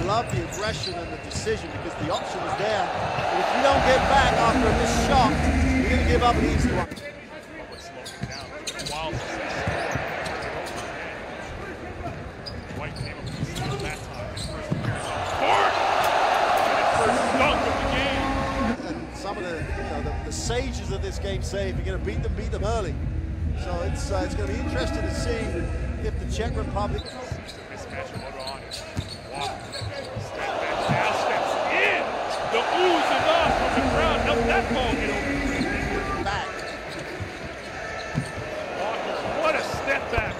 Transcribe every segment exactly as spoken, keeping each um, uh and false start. I love the aggression and the decision because the option is there. But if you don't get back after this shot, you're going to give up an easy one. And some of the, you know, the, the sages of this game say if you're going to beat them, beat them early. So it's uh, it's going to be interesting to see if the Czech Republic. Back. Walker, what a step back.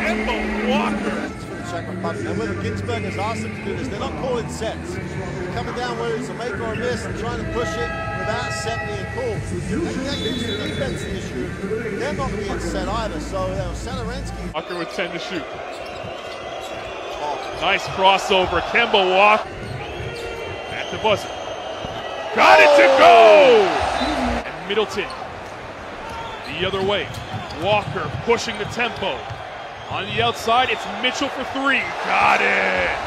Kemba Walker. And whether Ginsburg has asked them to do this, they're not calling sets. They're coming down whether it's a make or a miss and trying to push it without setting a call. That gives the defense the issue. They're not being set either, so you know, Salarenski. Walker would tend to shoot. Oh. Nice crossover. Kemba Walker at the buzzer. Got it to go! And Middleton the other way. Walker pushing the tempo. On the outside, it's Mitchell for three. Got it!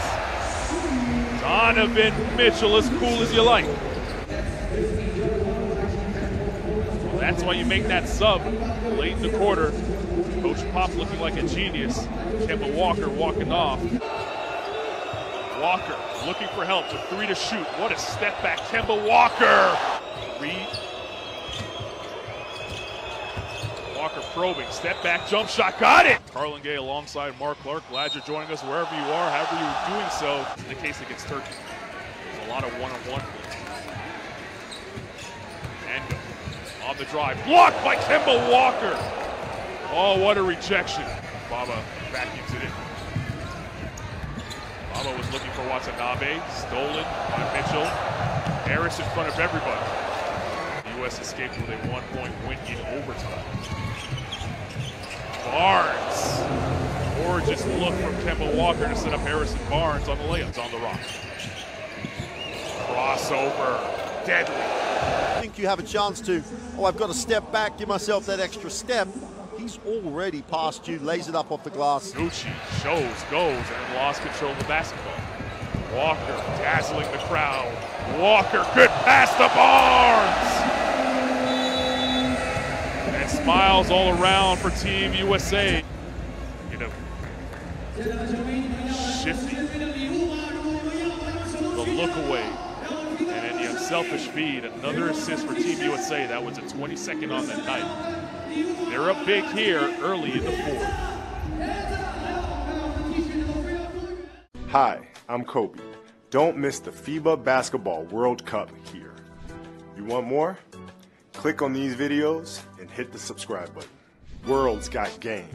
Donovan Mitchell, as cool as you like. Well, that's why you make that sub late in the quarter. Coach Pop looking like a genius. Kemba Walker walking off. Walker looking for help with three to shoot. What a step back. Kemba Walker. Reed. Walker probing. Step back. Jump shot. Got it. Carlin Gay alongside Mark Clark. Glad you're joining us wherever you are, however you're doing so. In the case against Turkey, there's a lot of one-on-one. And go. On the drive. Blocked by Kemba Walker. Oh, what a rejection. Baba vacuums it in. Baba was looking for Watanabe, stolen by Mitchell. Harris in front of everybody. The U S escaped with a one-point win in overtime. Barnes. Gorgeous look from Kemba Walker to set up Harrison Barnes on the layups on the rock. Crossover. Deadly. I think you have a chance to, oh, I've got to step back, give myself that extra step. He's already past you, lays it up off the glass. Gucci shows, goes, and lost control of the basketball. Walker dazzling the crowd. Walker could pass to Barnes! And smiles all around for Team U S A. You know, shifty. The look away. And then the unselfish feed. Another assist for Team U S A. That was a twenty-second on that night. They're up big here early in the fourth. Hi, I'm Kobe. Don't miss the FIBA Basketball World Cup here. You want more? Click on these videos and hit the subscribe button. World's got game.